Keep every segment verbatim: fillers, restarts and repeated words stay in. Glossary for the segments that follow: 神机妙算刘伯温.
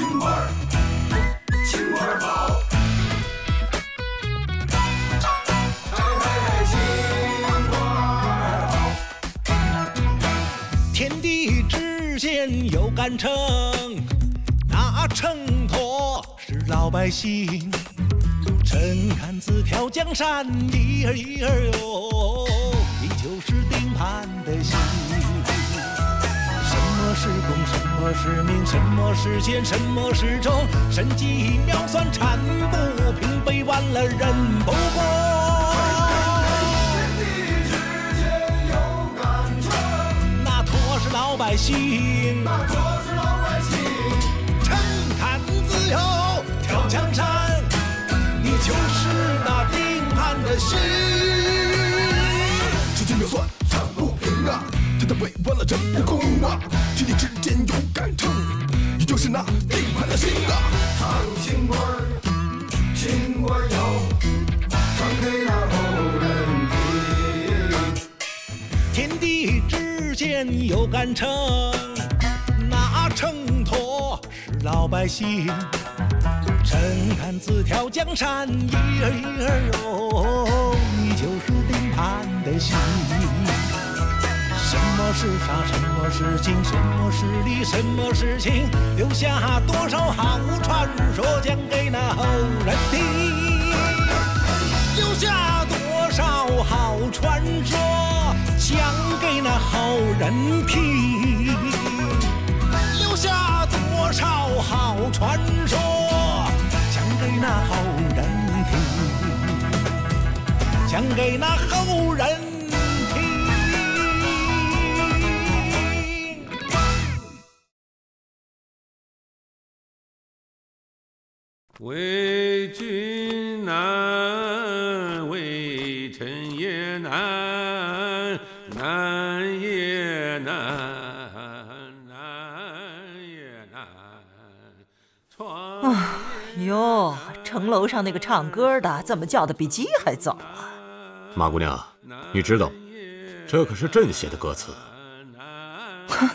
青花儿，青花儿好。 有杆秤，拿秤砣是老百姓。陈杆子挑江山，一儿一儿哟，你就是定盘的心。什么是公，什么是民，什么是奸，什么是忠？神机妙算铲不平，背完了人不过。 老百姓，那可是老百姓。趁坛子哟，挑江山，你就是那定盘的心。神机妙算铲不平啊，他的背完了真不公啊。天地之间有杆秤，也就是那定盘的心啊。唱青花儿，青花儿谣，唱给那后人听。天地之。 见有杆秤，拿秤砣是老百姓。陈杆子挑江山，一儿一儿哟，你就是定盘的心。什么是傻，什么是精，什么是理，什么是情？留下多少好传说，讲给那后人听。留下多少好传说。 讲给那后人听，留下多少好传说，讲给那后人听，讲给那后人听。为君难，为臣也难。 难也难，难也难。哎呦，城楼上那个唱歌的怎么叫的比鸡还早啊？马姑娘，你知道，这可是朕写的歌词。哼，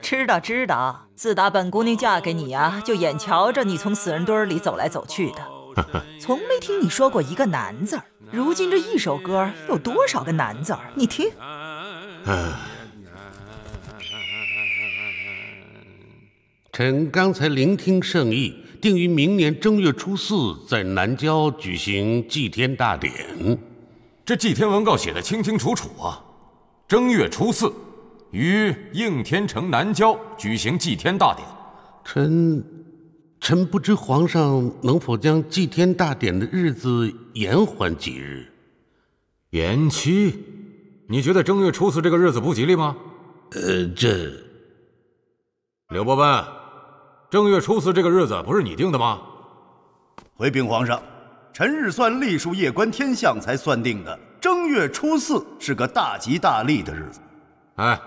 知道知道。自打本姑娘嫁给你呀、啊，就眼瞧着你从死人堆里走来走去的。 从没听你说过一个难字儿，如今这一首歌有多少个难字儿？你听，臣刚才聆听圣意，定于明年正月初四在南郊举行祭天大典。这祭天文告写的清清楚楚啊，正月初四于应天城南郊举行祭天大典。臣。 臣不知皇上能否将祭天大典的日子延缓几日？延期？你觉得正月初四这个日子不吉利吗？呃，这……柳伯温，正月初四这个日子不是你定的吗？回禀皇上，臣日算历数夜观天象才算定的。正月初四是个大吉大利的日子。哎，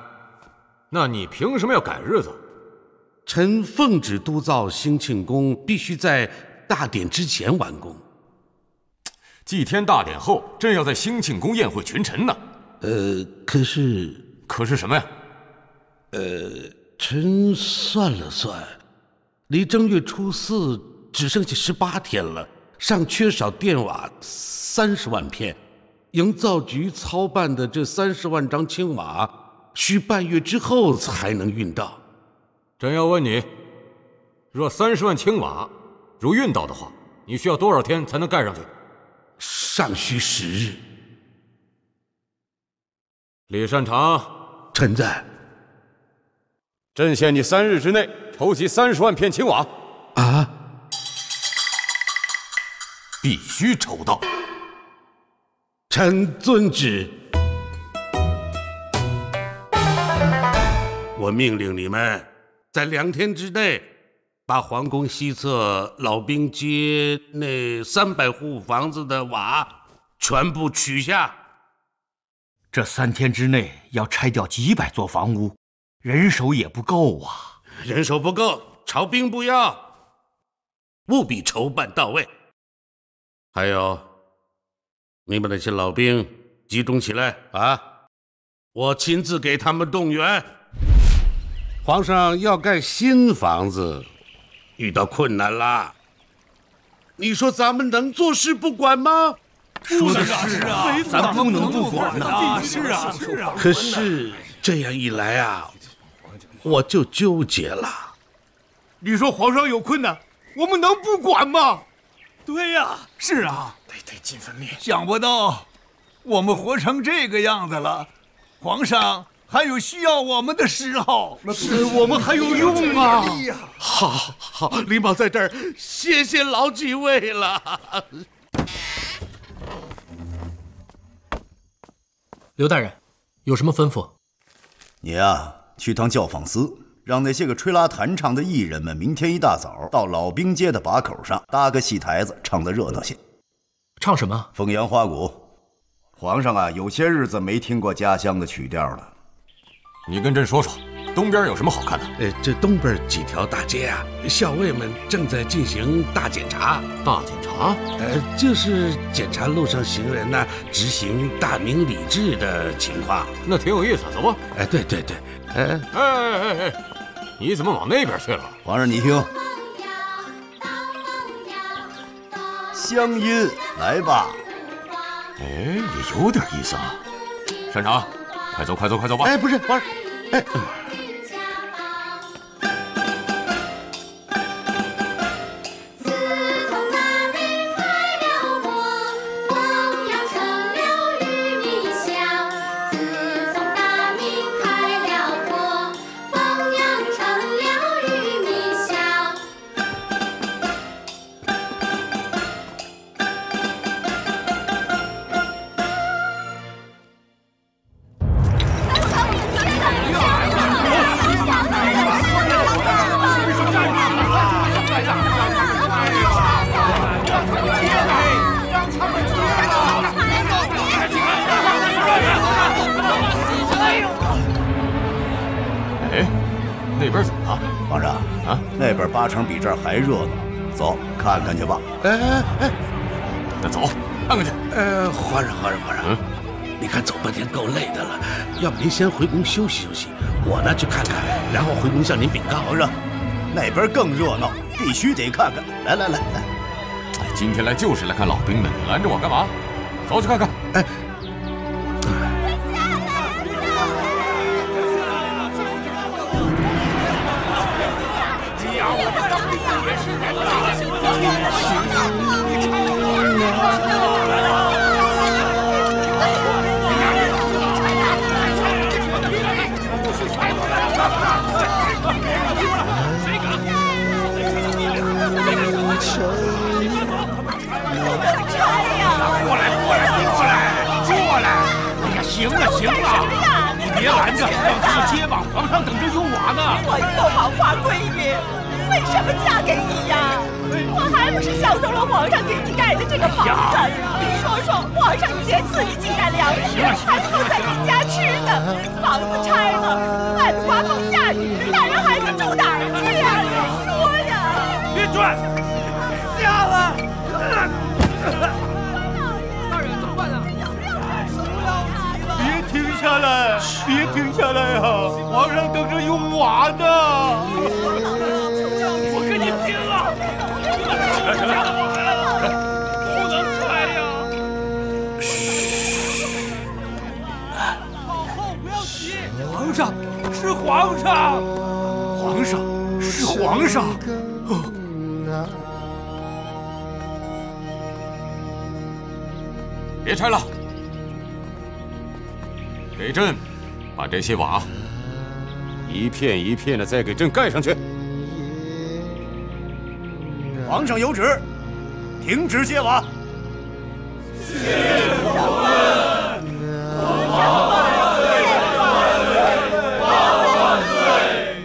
那你凭什么要改日子？ 臣奉旨督造兴庆宫，必须在大典之前完工。祭天大典后，朕要在兴庆宫宴会群臣呢。呃，可是可是什么呀？呃，臣算了算，离正月初四只剩下十八天了，尚缺少电瓦三十万片，营造局操办的这三十万张青瓦，需半月之后才能运到。 朕要问你，若三十万青瓦如运到的话，你需要多少天才能盖上去？尚需十日。李善长，臣在。朕限你三日之内筹集三十万片青瓦。啊！必须筹到。臣遵旨。我命令你们。 在两天之内，把皇宫西侧老兵街那三百户房子的瓦全部取下。这三天之内要拆掉几百座房屋，人手也不够啊！人手不够，朝兵不要，务必筹办到位。还有，你们那些老兵集中起来啊！我亲自给他们动员。 皇上要盖新房子，遇到困难啦。你说咱们能坐视不管吗？说的是啊，咱不能不管呐。是啊，是啊。可是这样一来啊，我就纠结了。你说皇上有困难，我们能不管吗？对呀，是啊。得得尽分力。想不到，我们活成这个样子了，皇上。 还有需要我们的时候，我们还有用啊！好，好，林宝在这儿，谢谢老几位了。刘大人，有什么吩咐？你啊，去趟教坊司，让那些个吹拉弹唱的艺人们，明天一大早到老兵街的把口上搭个戏台子，唱得热闹些。唱什么？凤阳花鼓。皇上啊，有些日子没听过家乡的曲调了。 你跟朕说说，东边有什么好看的？呃，这东边几条大街啊，校尉们正在进行大检查。大检查？呃，就是检查路上行人呢执行大明礼制的情况。那挺有意思，走吧。哎，对对对，哎哎哎哎，你怎么往那边去了？皇上，你听，乡音来吧。哎，也有点意思啊。山长。 快走，快走，快走吧！哎，不是，皇上，哎，还热闹，走看看去吧。哎哎哎，那走，看看去。呃，皇上，皇上，皇上，嗯，你看走半天够累的了，要不您先回宫休息休息，我呢去看看，然后回宫向您禀告。皇上，那边更热闹，必须得看看。来来来来，哎，今天来就是来看老兵的，你拦着我干嘛？走去看看。哎。 行了行了，你别拦着，放松结巴，皇上等着有我呢。我一个好花闺女，为什么嫁给你呀？我还不是享受了皇上给你盖的这个房子。你说说，皇上一年赐你几担粮食，还不够在你家吃的。房子拆了，外面刮风下雨，大人孩子住哪儿去呀？你说呀！别转，瞎了。 停下来！别停下来啊！皇上等着有娃呢！我跟你拼了！不能踹呀！嘘！往后不要急！皇上是皇上，皇上是皇上。别拆了！ 给朕把这些瓦一片一片的再给朕盖上去。皇上有旨，停止揭瓦。谢皇恩，万万岁，万万岁，万万岁！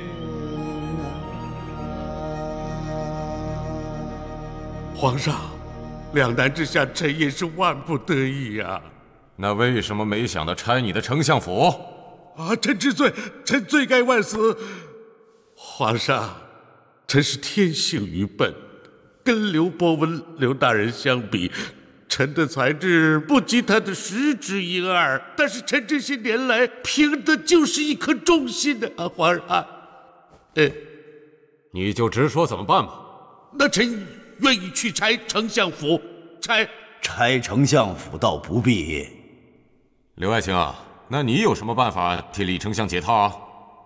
皇上，两难之下，臣也是万不得已呀。 那为什么没想到拆你的丞相府？啊！臣之罪，臣罪该万死。皇上，臣是天性愚笨，跟刘伯温、刘大人相比，臣的才智不及他的十之一二。但是臣这些年来，凭的就是一颗忠心啊！皇上，哎，你就直说怎么办吧。那臣愿意去拆丞相府。拆拆丞相府倒不必。刘爱卿啊，那你有什么办法替李丞相解套啊？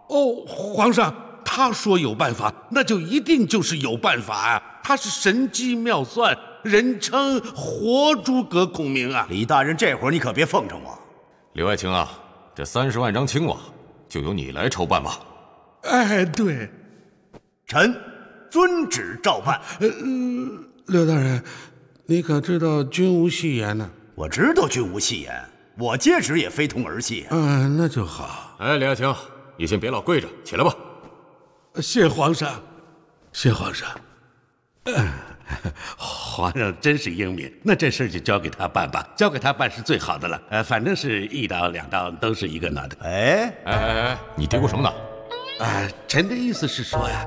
哦，皇上，他说有办法，那就一定就是有办法啊！他是神机妙算，人称活诸葛孔明啊！李大人，这会儿你可别奉承我。刘爱卿啊，这三十万张青瓦就由你来筹办吧。哎，对，臣。 遵旨照办。呃，刘大人，你可知道君无戏言呢？我知道君无戏言，我接旨也非同儿戏。嗯、呃，那就好。哎，李爱卿，你先别老跪着，起来吧。谢皇上，谢皇上。呃、皇上真是英明，那这事就交给他办吧，交给他办是最好的了。呃，反正是一刀两刀都是一个脑袋。哎哎哎哎，你嘀咕什么呢？啊、呃，臣的意思是说呀。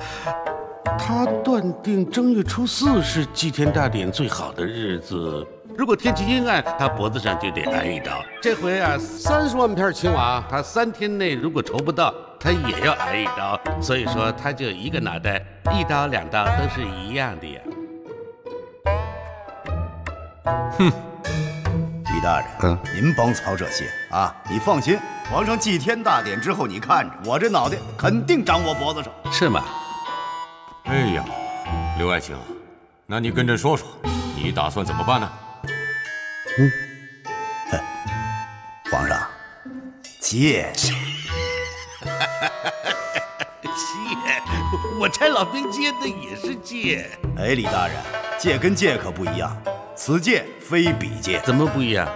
他断定正月初四是祭天大典最好的日子。如果天气阴暗，他脖子上就得挨一刀。这回啊，三十万片青瓦，他三天内如果筹不到，他也要挨一刀。所以说，他就一个脑袋，一刀两刀都是一样的呀。哼，李大人，嗯，您甭操这些啊，你放心，皇上祭天大典之后，你看着我这脑袋肯定长我脖子上，是吗？ 哎呀，刘爱卿，那你跟朕说说，你打算怎么办呢？嗯，皇上，借借，我差老兵接的也是借。哎，李大人，借跟借可不一样，此借非彼借。怎么不一样？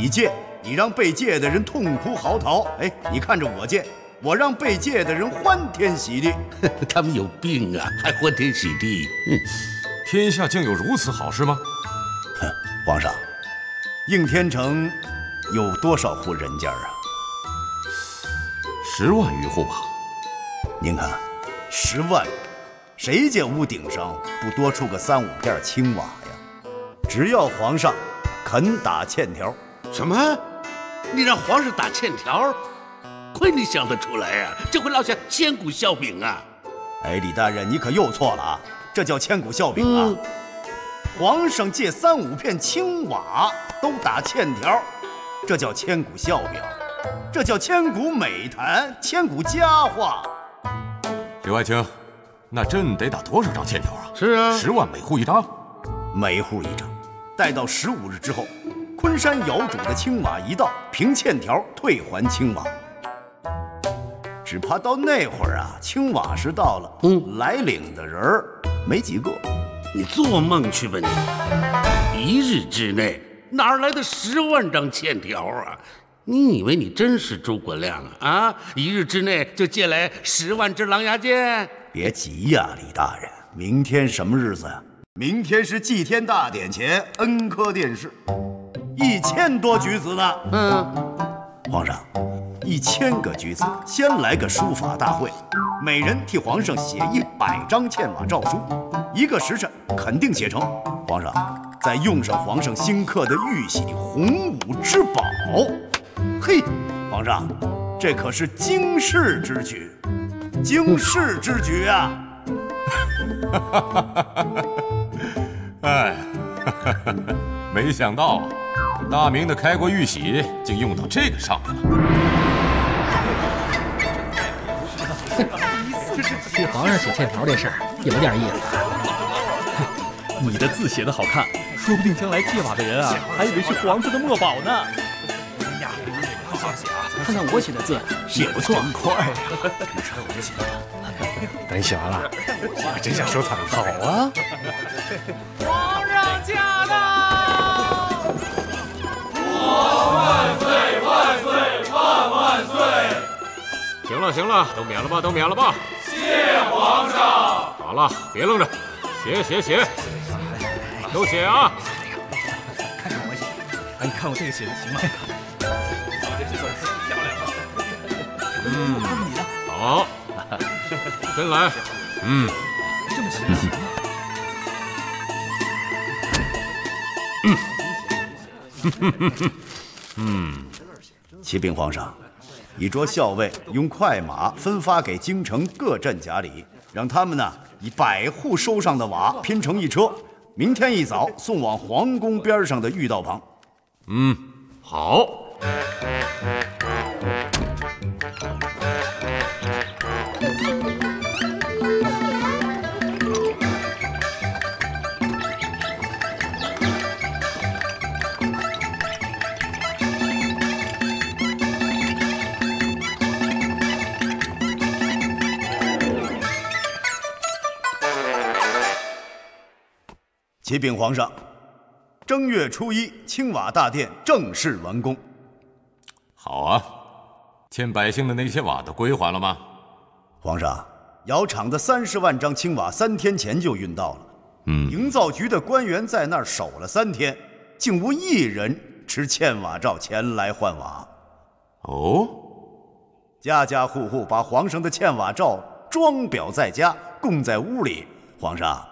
你借，你让被借的人痛哭嚎啕；哎，你看着我借。 我让被借的人欢天喜地，他们有病啊，还欢天喜地！嗯，天下竟有如此好事吗？哼，皇上，应天城有多少户人家啊？十万余户吧。您看，十万，谁家屋顶上不多出个三五片青瓦呀？只要皇上肯打欠条。什么？你让皇上打欠条？ 亏你想得出来呀、啊！这会落下千古笑柄啊！哎，李大人，你可又错了啊！这叫千古笑柄啊！嗯、皇上借三五片青瓦都打欠条，这叫千古笑柄，这叫千古美谈，千古佳话。刘爱卿，那朕得打多少张欠条啊？是啊，十万每户一张，每户一张。待到十五日之后，昆山窑主的青瓦一到，凭欠条退还青瓦。 只怕到那会儿啊，青瓦是到了，嗯，来领的人儿没几个。你做梦去吧你！一日之内哪来的十万张欠条啊？你以为你真是诸葛亮啊？啊！一日之内就借来十万只狼牙剑？别急呀、啊，李大人，明天什么日子呀、啊？明天是祭天大典前，恩科殿试，一千多举子呢。嗯，皇上。 一千个举子，先来个书法大会，每人替皇上写一百张欠瓦诏书，一个时辰肯定写成。皇上，再用上皇上新刻的玉玺洪武之宝，嘿，皇上，这可是惊世之举，惊世之举啊！哎，没想到啊，大明的开国玉玺竟用到这个上面了。 替皇上写欠条这事儿有点意思、啊。你的字写的好看，说不定将来借瓦的人啊，还以为是皇上的墨宝呢。哎呀，好好写啊！看看我写的字也不错，快呀！你看我这写的，等你写完了，我真想收藏一下。好啊！皇上驾到！国万岁万岁万万岁！ 行了行了，都免了吧，都免了吧。谢皇上。好了，别愣着，写写写，都写啊。看看我写，哎，你看我这个写的行吗？我这字儿漂亮。嗯，看看你的。好，真来。嗯，这么写行吗？嗯，嗯，启禀皇上。 一桌校尉用快马分发给京城各镇衙里，让他们呢以百户收上的瓦拼成一车，明天一早送往皇宫边上的御道旁。嗯，好。启禀皇上，正月初一，青瓦大殿正式完工。好啊，欠百姓的那些瓦都归还了吗？皇上，窑厂的三十万张青瓦三天前就运到了。嗯，营造局的官员在那儿守了三天，竟无一人持欠瓦照前来换瓦。哦，家家户户把皇上的欠瓦照装裱在家，供在屋里。皇上。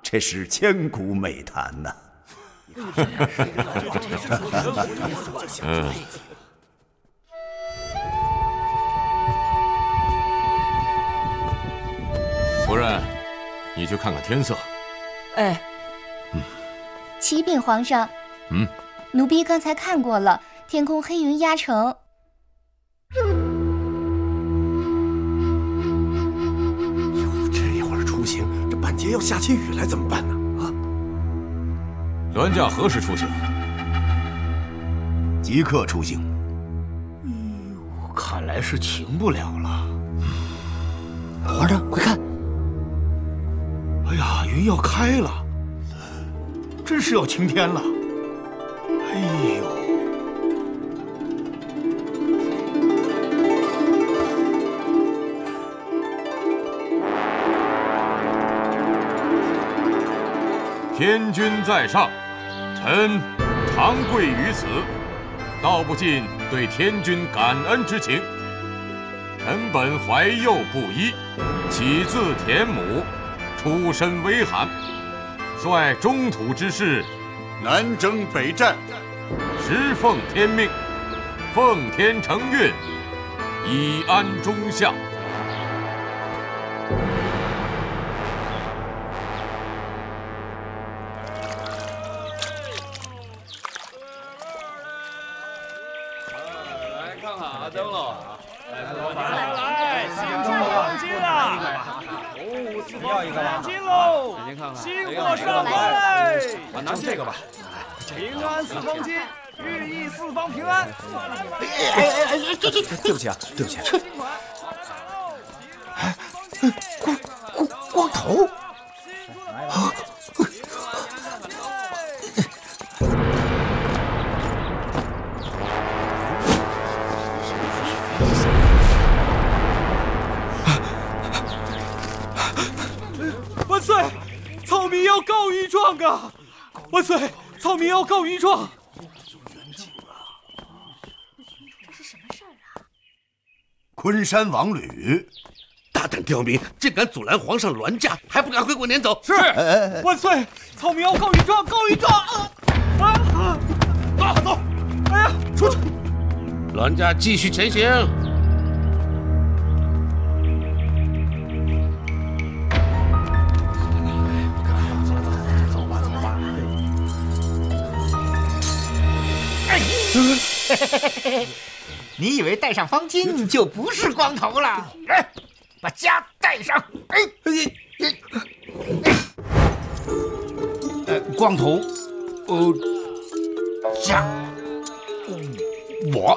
这是千古美谈呐！夫人，你去看看天色。哎，嗯，启禀皇上。嗯，奴婢刚才看过了，天空黑云压城。 满街要下起雨来怎么办呢？啊！銮驾何时出行？即刻出行。哎呦，看来是停不了了。皇上，快看！哎呀，云要开了，真是要晴天了。哎呦！ 天君在上，臣长跪于此，道不尽对天君感恩之情。臣本怀幼不一，起自田亩，出身微寒，率中土之士，南征北战，时奉天命，奉天承运，以安中下。 这个吧，平安四方金，寓意四方平安。哎哎哎，这这，对不起啊，对不起。哎，光光光头。啊！万岁！草民要告御状啊！ 万岁！草民要告御状。这是什么事儿啊？昆山王吕，大胆刁民，竟敢阻拦皇上銮驾，还不赶快给我撵走！是。万岁！草民要告御状，告御状！啊！打走！哎呀，出去！銮驾继续前行。 你以为戴上方巾就不是光头了？来，把枷戴上。哎，呃，光头，呃，枷，我，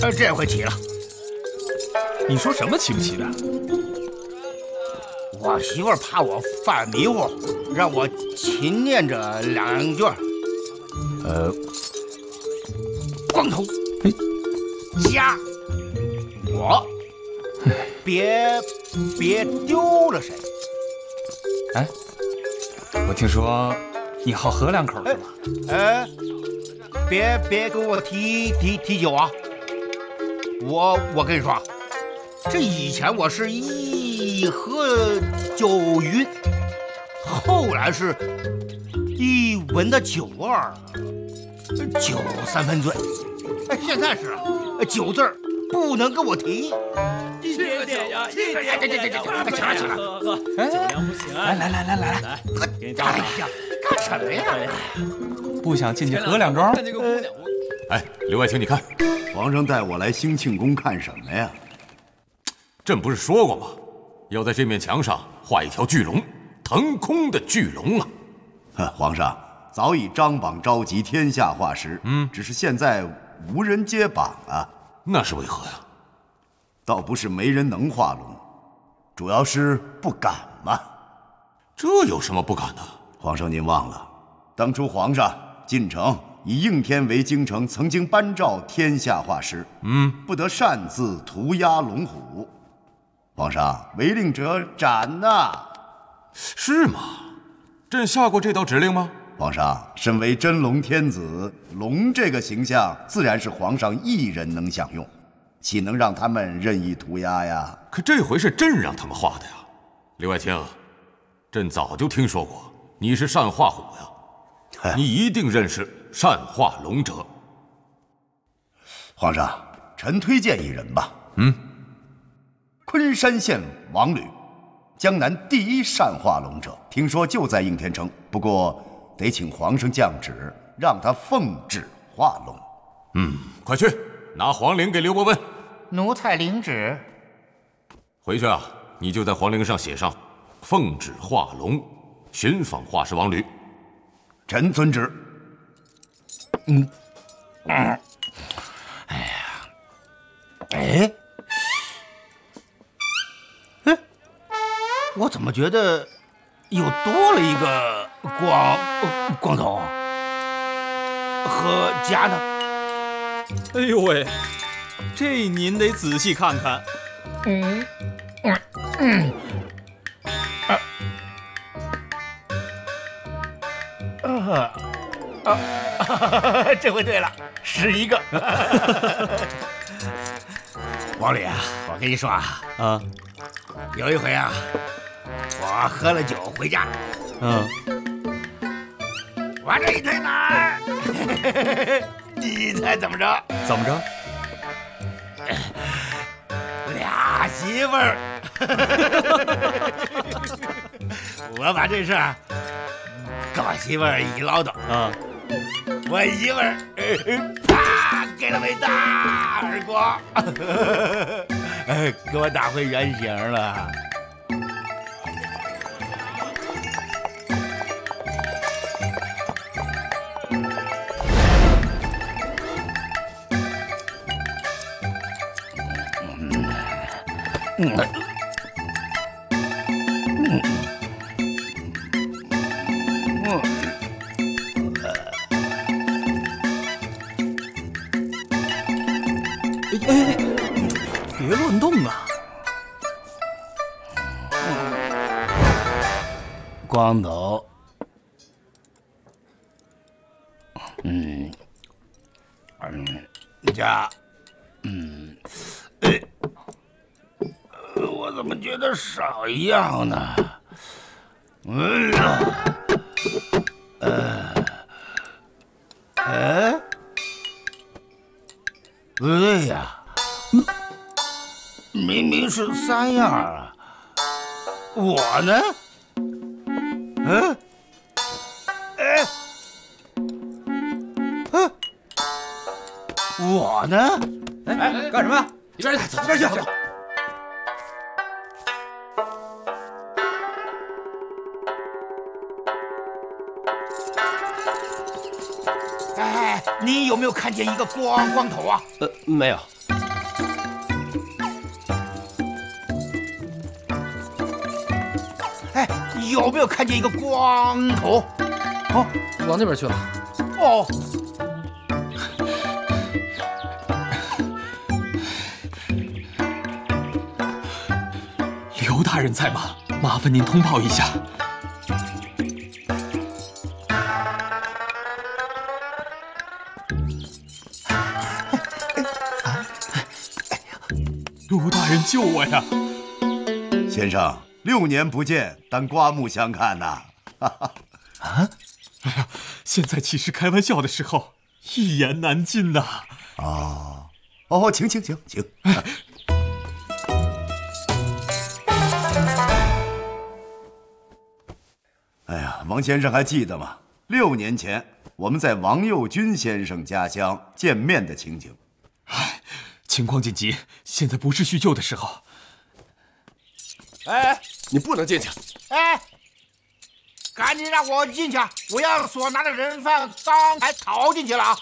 呃，这回齐了。你说什么齐不齐的？我媳妇怕我犯迷糊，让我勤念着两句。 呃，光头，家，我，别别丢了谁？哎，我听说你好喝两口是吧？哎，别别跟我提提提酒啊！我我跟你说，这以前我是一喝酒晕，后来是一闻到酒味儿。 酒三分醉，哎，现在是，酒字儿不能跟我提，一点点呀，一点点呀，快抢起来！酒量不行，来来来来来来，给你倒上。哎呀，干什么呀？不想进去喝两盅？哎，刘外卿，你看，皇上带我来兴庆宫看什么呀？朕不是说过吗？要在这面墙上画一条巨龙，腾空的巨龙啊！皇上早已张榜召集天下画师，嗯，只是现在无人接榜啊。那是为何呀？ 倒不是没人能画龙，主要是不敢嘛。这有什么不敢的？皇上您忘了，当初皇上进城以应天为京城，曾经颁诏天下画师，嗯，不得擅自涂鸦龙虎。皇上违令者斩呐、啊！是吗？朕下过这道指令吗？皇上身为真龙天子，龙这个形象自然是皇上一人能享用。 岂能让他们任意涂鸦呀？可这回是朕让他们画的呀，刘外卿，朕早就听说过你是善画虎呀，你一定认识善画龙者。皇上，臣推荐一人吧。嗯，昆山县王吕，江南第一善画龙者，听说就在应天城，不过得请皇上降旨，让他奉旨画龙。嗯，快去拿皇陵给刘伯温。 奴才领旨。回去啊，你就在皇陵上写上“奉旨画龙，寻访画师王吕”。臣遵旨。嗯。哎呀，哎，哎，我怎么觉得又多了一个光光头和家呢？哎呦喂！ 这您得仔细看看。嗯嗯嗯。啊啊啊！这回对了，十一个。王吕啊，我跟你说啊，啊，有一回啊，我喝了酒回家，嗯，往这一推拿，你猜怎么着？怎么着？ 俩媳妇儿，我把这事儿跟我媳妇儿一唠叨啊，我媳妇儿啪给了我一大耳光，哎，给我打回原形了。嗯，嗯，嗯，哎，别乱动啊！光头，嗯，嗯，家，嗯，哎。 我怎么觉得少一样呢？哎呀，呃，哎，不对呀，明明是三样啊！我呢？嗯，哎，嗯，我呢？哎，干什么呀？一边去，走一边去，走。 你有没有看见一个光光头啊？呃，没有。哎，有没有看见一个光头？哦，往那边去了。哦。刘大人在吗？麻烦您通报一下。 卢大人救我呀！先生，六年不见，当刮目相看呐！啊！哎呀，现在岂是开玩笑的时候，一言难尽呐！哦，哦，请请请请！哎，王先生还记得吗？六年前我们在王右军先生家乡见面的情景。唉，情况紧急，现在不是叙旧的时候。哎，你不能进去！哎，赶紧让我进去！我要所拿的人犯刚才逃进去了啊！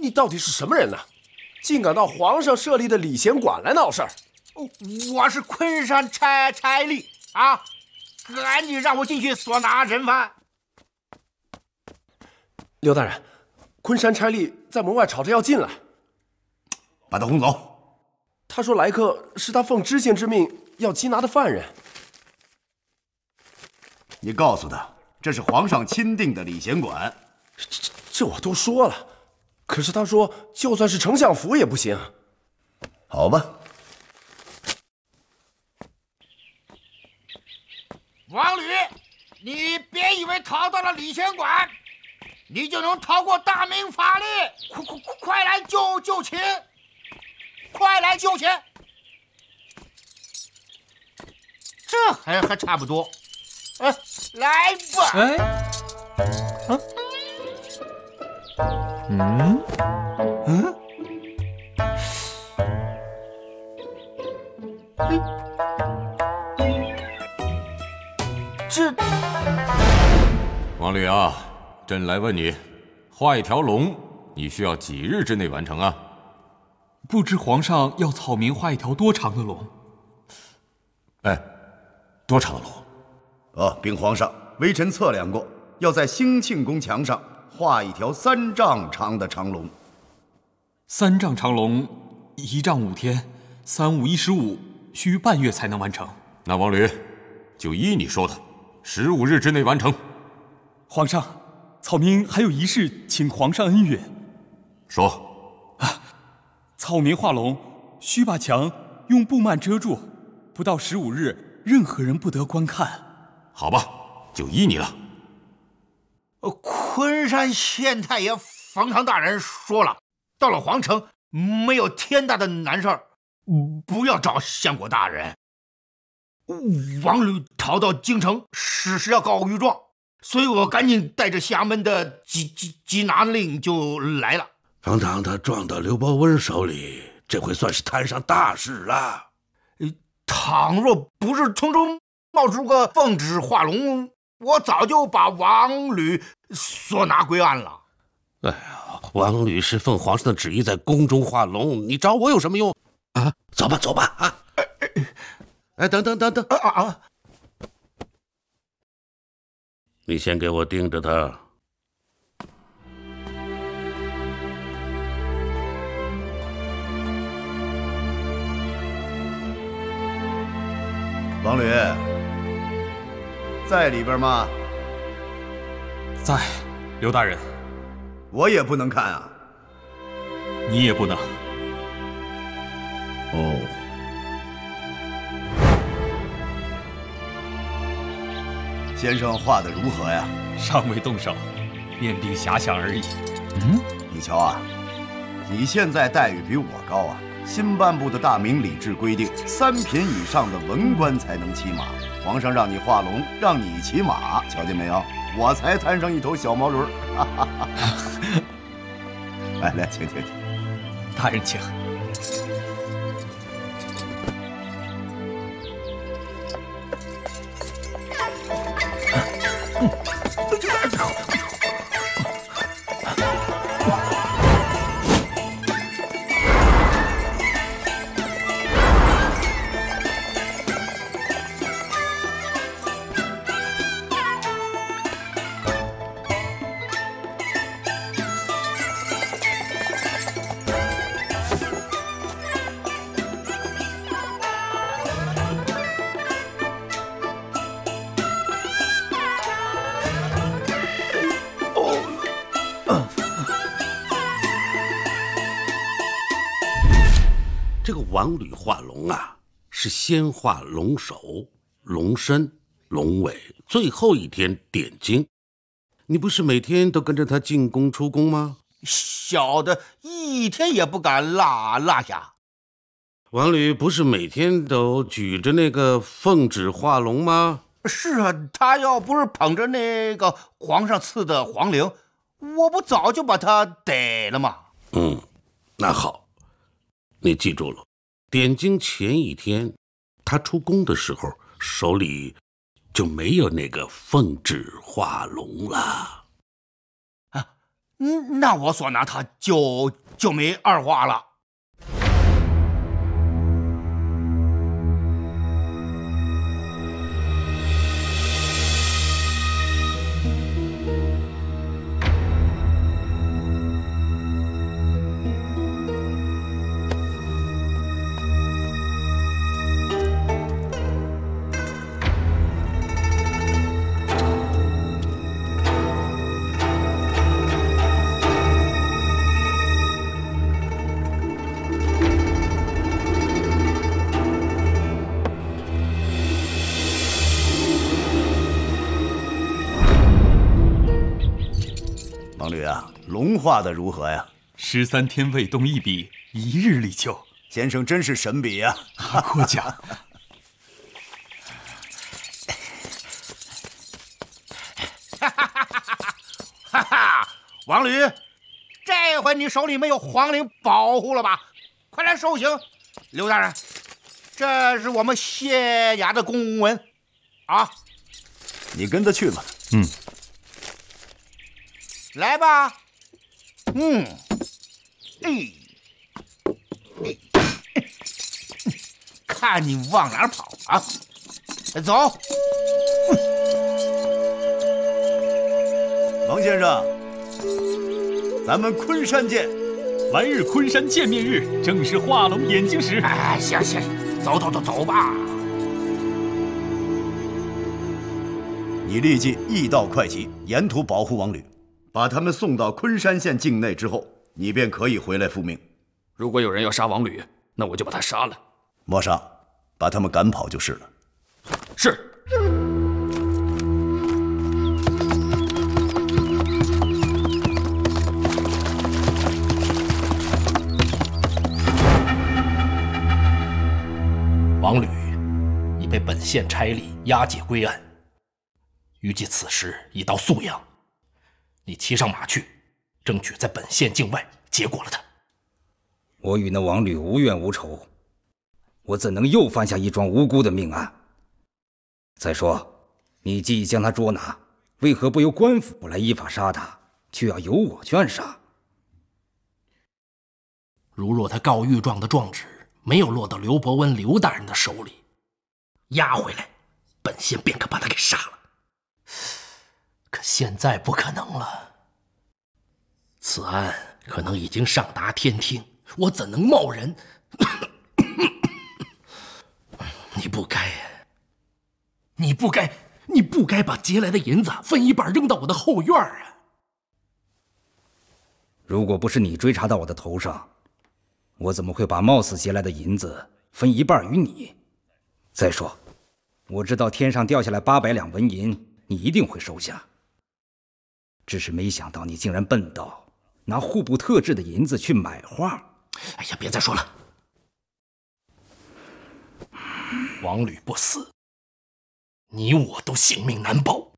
你到底是什么人呢？竟敢到皇上设立的礼贤馆来闹事儿！ 我是昆山差差吏啊！赶紧让我进去所拿人犯。刘大人，昆山差吏在门外吵着要进来，把他轰走。他说来客是他奉知县之命要缉拿的犯人。你告诉他，这是皇上钦定的礼贤馆。这这我都说了，可是他说就算是丞相府也不行。好吧。 王吕，你别以为逃到了礼贤馆，你就能逃过大明法律！快快快来救救秦！快来救秦！这还还差不多。哎，来吧！哎，啊，嗯，嗯，哎。 这王吕啊，朕来问你，画一条龙，你需要几日之内完成啊？不知皇上要草民画一条多长的龙？哎，多长的龙？哦，禀皇上，微臣测量过，要在兴庆宫墙上画一条三丈长的长龙。三丈长龙，一丈五天，三五一十五，需于半月才能完成。那王吕，就依你说的。 十五日之内完成。皇上，草民还有一事，请皇上恩允。说。啊，草民画龙需把墙用布幔遮住，不到十五日，任何人不得观看。好吧，就依你了。呃，昆山县太爷房堂大人说了，到了皇城没有天大的难事儿，不要找相国大人。 王吕逃到京城，是是要告御状，所以我赶紧带着衙门的缉缉缉拿令就来了。方唐他撞到刘伯温手里，这回算是摊上大事了。倘若不是从中冒出个奉旨画龙，我早就把王吕所拿归案了。哎呀，王吕是奉皇上的旨意在宫中画龙，你找我有什么用啊？走吧，走吧啊！哎哎 哎，等等等等啊啊啊！你先给我盯着他。王吕，在里边吗？在，刘大人。我也不能看啊。你也不能。哦。 先生画的如何呀？尚未动手，面壁遐想而已。嗯，你瞧啊，你现在待遇比我高啊。新颁布的大明礼制规定，三品以上的文官才能骑马。皇上让你画龙，让你骑马，瞧见没有？我才摊上一头小毛驴。哈哈哈哈来来，请请请，大人请。 王吕画龙啊，是先画龙首、龙身、龙尾，最后一天点睛。你不是每天都跟着他进宫出宫吗？小的一天也不敢落落下。王吕不是每天都举着那个奉旨画龙吗？是啊，他要不是捧着那个皇上赐的皇翎，我不早就把他逮了吗？嗯，那好，你记住了，点睛前一天，他出宫的时候手里就没有那个奉旨画龙了。啊，嗯，那我所拿他就就没二话了。 龙画的如何呀？十三天未动一笔，一日立秋。先生真是神笔呀！过奖。哈哈哈哈哈！哈哈，王驴，这回你手里没有皇翎保护了吧？快来受刑！刘大人，这是我们县衙的公文，啊，你跟着去吧。嗯，来吧。 嗯，哎，看你往哪儿跑啊！走，王先生，咱们昆山见。来日昆山见面日，正是画龙眼睛时。哎，行行，走走走走吧。你立即一道快骑，沿途保护王旅。 把他们送到昆山县境内之后，你便可以回来复命。如果有人要杀王吕，那我就把他杀了。莫杀，把他们赶跑就是了。是。王吕已被本县差吏押解归案，预计此时已到宿阳。 你骑上马去，争取在本县境外结果了他。我与那王吕无冤无仇，我怎能又犯下一桩无辜的命案？再说，你既已将他捉拿，为何不由官府来依法杀他，却要由我劝杀？如若他告御状的状纸没有落到刘伯温刘大人的手里，押回来，本县便可把他给杀了。 可现在不可能了，此案可能已经上达天庭，我怎能贸然？你不该，你不该，你不该把劫来的银子分一半扔到我的后院啊！如果不是你追查到我的头上，我怎么会把冒死劫来的银子分一半与你？再说，我知道天上掉下来八百两文银，你一定会收下。 只是没想到你竟然笨到拿户部特制的银子去买画！哎呀，别再说了。王吕不死，你我都性命难保。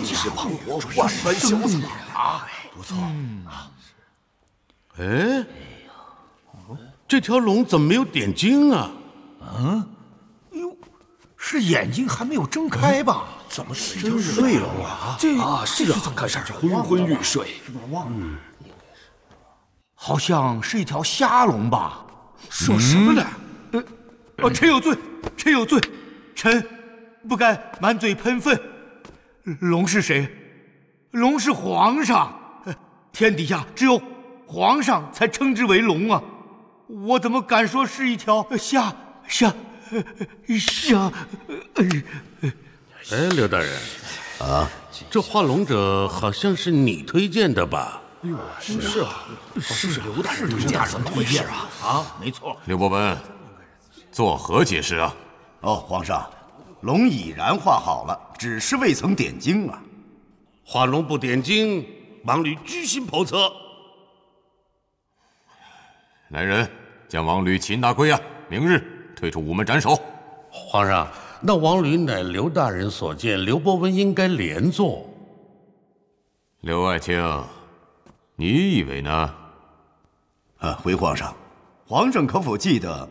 气势磅礴，万般潇洒。不错。哎，这条龙怎么没有点睛啊？啊？哟，是眼睛还没有睁开吧？怎么睡就睡了啊？这啊，这是怎么回事？昏昏欲睡，忘了。好像是一条瞎龙吧？说什么呢？呃，哦，臣有罪，臣有罪，臣不该满嘴喷粪。 龙是谁？龙是皇上，天底下只有皇上才称之为龙啊！我怎么敢说是一条瞎瞎瞎？哎，刘大人，啊，这画龙者好像是你推荐的吧？哟，是啊，是刘大人推荐，怎么回事啊？啊，没错。刘伯温，作何解释啊？哦，皇上。 龙已然画好了，只是未曾点睛啊！画龙不点睛，王吕居心叵测。来人，将王吕擒拿归案，明日推出午门斩首。皇上，那王吕乃刘大人所见，刘伯温应该连坐。刘爱卿，你以为呢？啊，回皇上，皇上可否记得？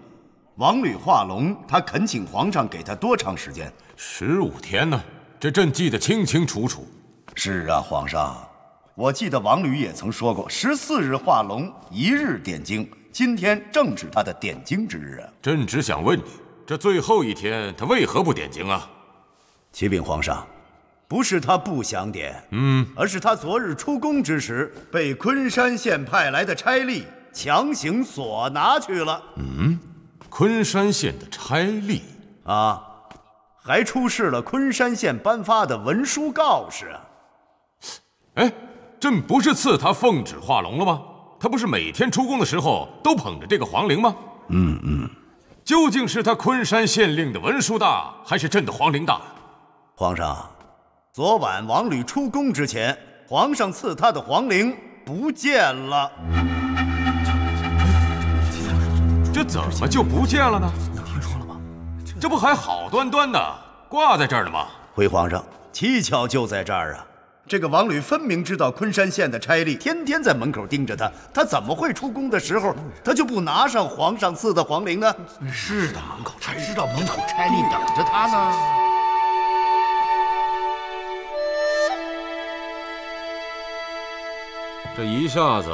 王吕画龙，他恳请皇上给他多长时间？十五天呢、啊，这朕记得清清楚楚。是啊，皇上，我记得王吕也曾说过，十四日画龙，一日点睛。今天正是他的点睛之日啊。朕只想问你，这最后一天他为何不点睛啊？启禀皇上，不是他不想点，嗯，而是他昨日出宫之时，被昆山县派来的差吏强行所拿去了。嗯。 昆山县的差吏啊，还出示了昆山县颁发的文书告示啊。哎，朕不是赐他奉旨画龙了吗？他不是每天出宫的时候都捧着这个皇陵吗？嗯嗯，究竟是他昆山县令的文书大，还是朕的皇陵大？皇上，昨晚王吕出宫之前，皇上赐他的皇陵不见了。 这怎么就不见了呢？你听说了吗？这不还好端端的挂在这儿呢吗？回皇上，蹊跷就在这儿啊！这个王吕分明知道昆山县的差吏天天在门口盯着他，他怎么会出宫的时候他就不拿上皇上赐的皇陵呢？是的，门口差知道门口差吏等着他呢。这一下子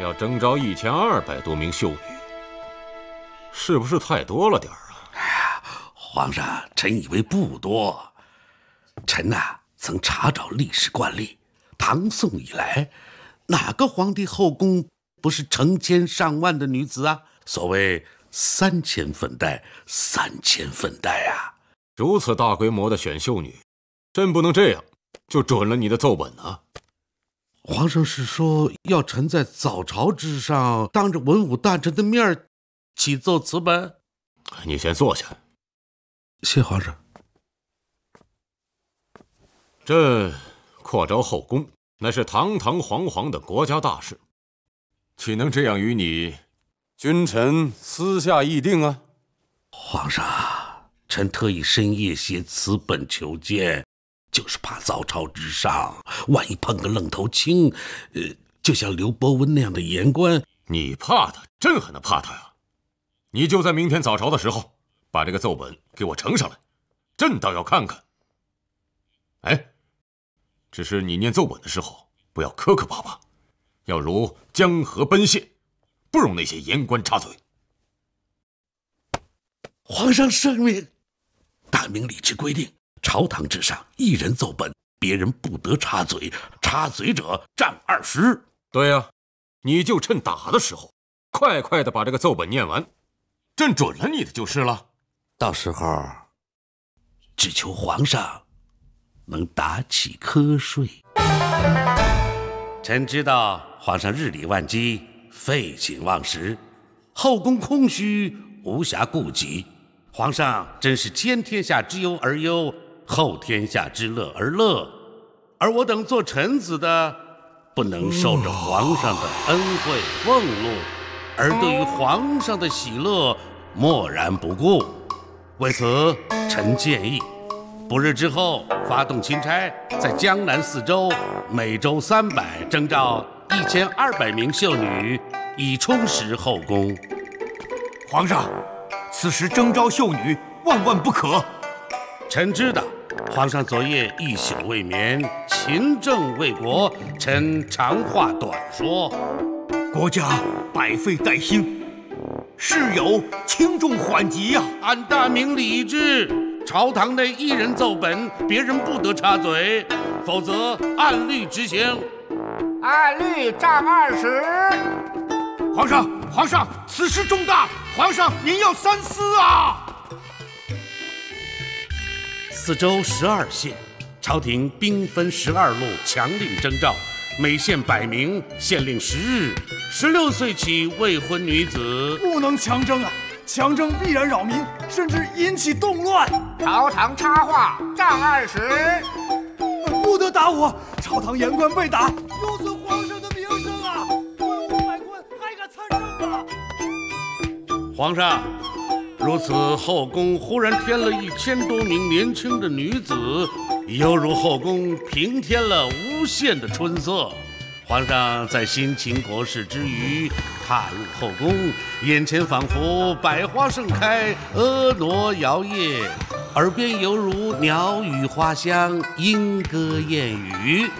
要征召一千二百多名秀女。 是不是太多了点儿啊？哎呀，皇上，臣以为不多。臣呐、啊，曾查找历史惯例，唐宋以来，哪个皇帝后宫不是成千上万的女子啊？所谓三千粉黛，三千粉黛啊！如此大规模的选秀女，朕不能这样就准了你的奏本啊！皇上是说要臣在早朝之上，当着文武大臣的面儿。 启奏词本，你先坐下。谢皇上。朕扩招后宫，乃是堂堂皇皇的国家大事，岂能这样与你君臣私下议定啊？皇上，臣特意深夜写词本求见，就是怕早朝之上，万一碰个愣头青，呃，就像刘伯温那样的言官，你怕他，朕还能怕他呀、啊？ 你就在明天早朝的时候，把这个奏本给我呈上来，朕倒要看看。哎，只是你念奏本的时候，不要磕磕巴巴，要如江河奔泻，不容那些言官插嘴。皇上圣明，《大明礼制》规定，朝堂之上一人奏本，别人不得插嘴，插嘴者杖二十日。对呀、啊，你就趁打的时候，快快的把这个奏本念完。 朕准了你的就是了，到时候只求皇上能打起瞌睡。臣知道皇上日理万机，废寝忘食，后宫空虚，无暇顾及。皇上真是先天下之忧而忧，后天下之乐而乐。而我等做臣子的，不能受着皇上的恩惠俸禄。 而对于皇上的喜乐，漠然不顾。为此，臣建议不日之后，发动钦差，在江南四州每周三百征召一千二百名秀女，以充实后宫。皇上，此时征召秀女，万万不可。臣知道，皇上昨夜一宿未眠，勤政为国，臣长话短说。国家百废待兴，事有轻重缓急呀、啊。按大明礼制。 朝堂内一人奏本，别人不得插嘴，否则按律执行。按律杖二十。皇上，皇上，此事重大，皇上您要三思啊！四州十二县，朝廷兵分十二路，强令征召，每县百名，限令十日。十六岁起未婚女子不能强征啊！ 强征必然扰民，甚至引起动乱。朝堂插话，杖二十，不得打我！朝堂言官被打，有损皇上的名声啊！文武百官还敢参政吗？皇上，如此后宫忽然添了一千多名年轻的女子，犹如后宫平添了无限的春色。 皇上在辛勤国事之余，踏入后宫，眼前仿佛百花盛开，婀娜摇曳；耳边犹如鸟语花香，莺歌燕语。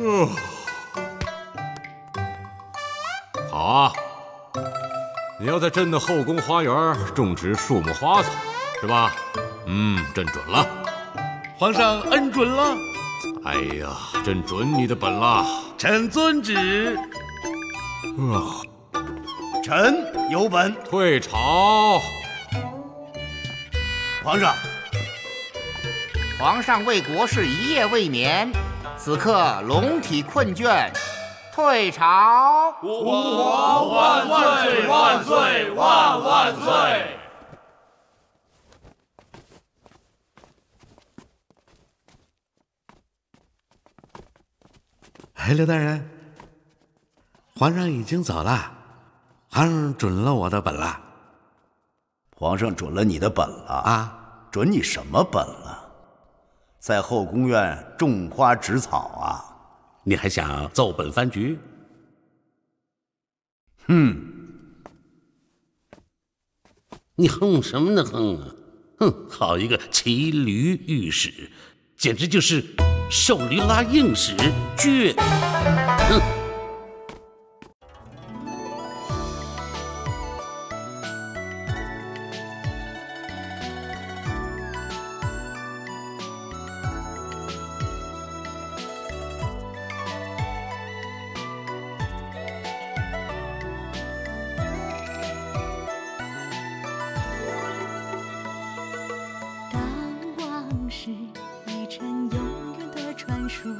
嗯，好啊！你要在朕的后宫花园种植树木花草，是吧？嗯，朕准了。皇上恩准了。 哎呀，朕准你的本了。臣遵旨。啊，臣有本。退朝。皇上，皇上为国事一夜未眠，此刻龙体困倦，退朝。吾皇万岁万岁万万岁！ 哎，刘大人，皇上已经走了，皇上准了我的本了。皇上准了你的本了啊？准你什么本了？在后宫院种花植草啊？你还想奏本翻局？哼、嗯！你哼什么呢？哼啊！哼，好一个骑驴遇屎，简直就是 瘦驴拉硬屎，倔！哼！当往事已成永。 传说，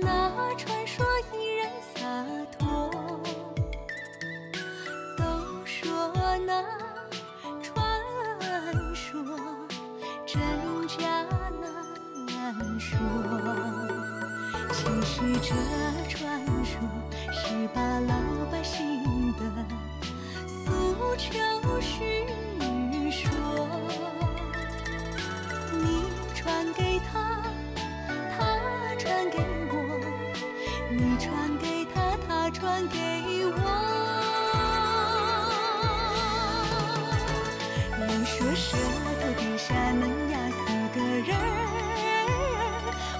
那传说依然洒脱。都说那传说真假难说，其实这传说是把老百姓的诉求叙说，你传给他。 传给我。人说舌头底下能压死个人，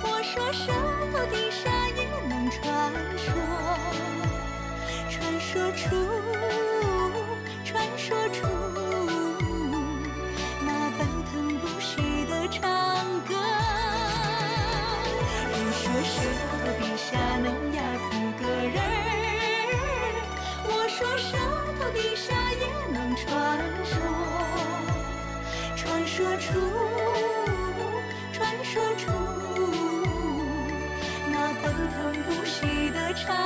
我说舌头底下也能传说。传说出，传说出那奔腾不息的长歌。人说舌头底下能压死个人。 说舌头底下也能传说，传说出，传说出那奔腾不息的长。